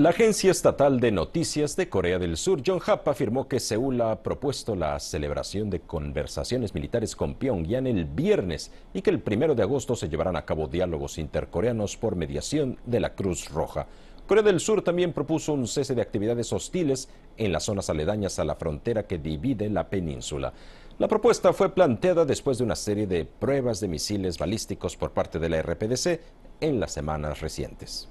La agencia estatal de noticias de Corea del Sur, Yonhap, afirmó que Seúl ha propuesto la celebración de conversaciones militares con Pyongyang el viernes y que el 1 de agosto se llevarán a cabo diálogos intercoreanos por mediación de la Cruz Roja. Corea del Sur también propuso un cese de actividades hostiles en las zonas aledañas a la frontera que divide la península. La propuesta fue planteada después de una serie de pruebas de misiles balísticos por parte de la RPDC en las semanas recientes.